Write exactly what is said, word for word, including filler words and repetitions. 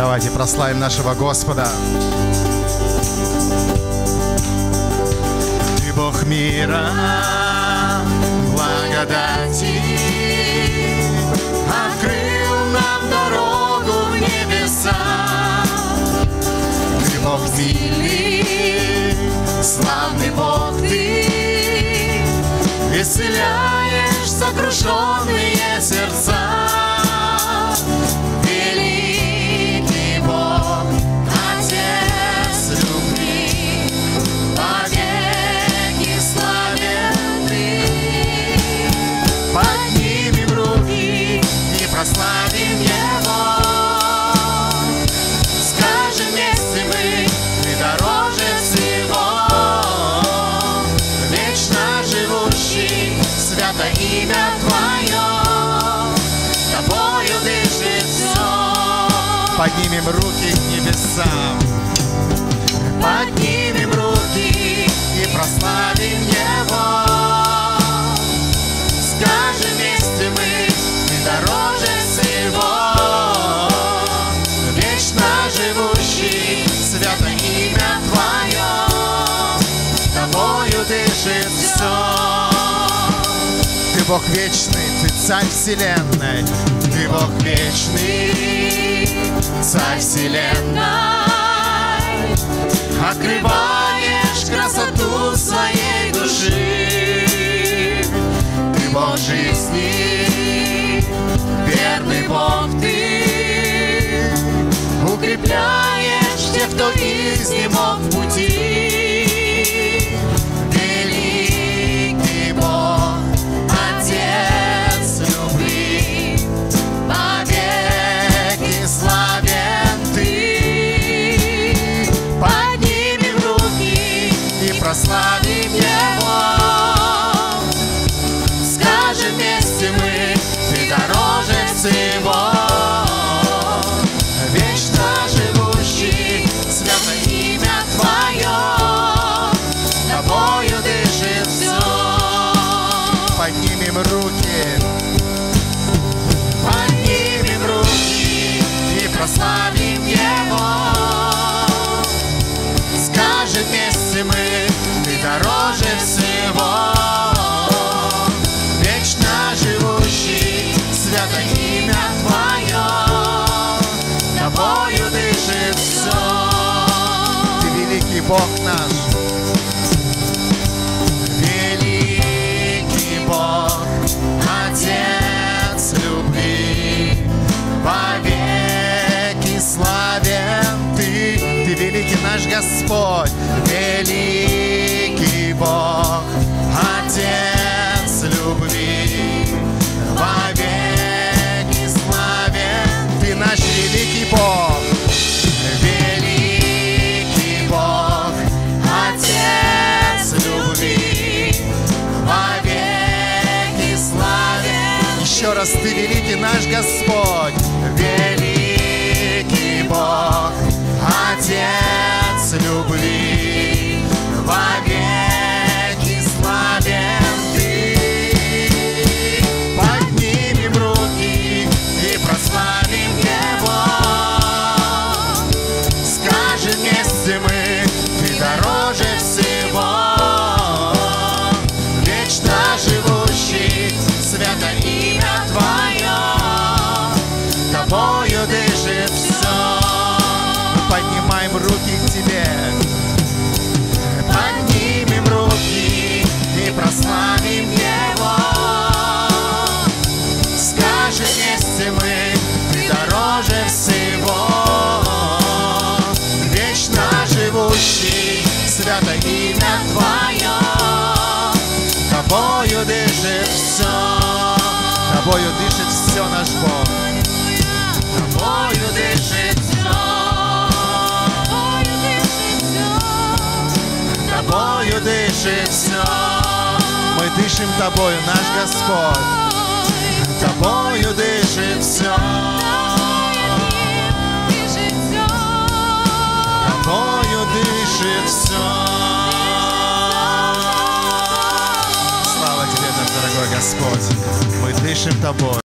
Давайте прославим нашего Господа. Ты Бог мира, благодати, открыл нам дорогу в небеса. Ты Бог милый, славный Бог ты, исцеляешь сокрушенные сердца. Поднимем руки к небесам, поднимем руки и прославим Его. Скажем вместе мы, ты дороже всего, вечно живущий, свято имя Твое, Тобою дышит все. Ты Бог вечный, ты Царь вселенной, ты Бог вечный, Царь вселенной, открываешь красоту своей души. Ты Бог жизни, верный Бог ты, укрепляешь тех, кто изнемог в пути. Великий Бог, Отец любви, вовеки славен ты. Поднимем руки и прославим Его. Скажем вместе мы, ты дороже всего, вечно живущий, свято имя Твое, Тобою дышит все. Поднимем руки. Прославим Его, скажем вместе мы, ты дороже всего, вечно живущий, свято имя Твое, Тобою дышит все. Ты великий Бог наш, великий Бог, Отец любви, победы. Славен ты, ты великий наш Господь, великий Бог, Отец любви, вовеки славен ты, наш великий Бог, великий Бог, Отец любви, вовеки славен. Еще раз, ты великий наш Господь, великий Бог, Отец любви, вовеки славен ты. Поднимем руки и прославим Его. Скажем вместе мы, ты дороже всего, вечно живущий, свято имя Твое, Тобою дышит все. Поднимаем руки к Тебе, поднимем руки и прославим Его. Скажем вместе мы, ты дороже всего, вечно живущий, свято имя Твое, Тобою дышит все, Тобою дышит все наш Бог, Тобою дышит все. Тобою дышит все. Мы дышим Тобою, наш Господь. Тобою дышит все. Тобою дышит все. Слава Тебе, наш дорогой Господь. Мы дышим Тобой.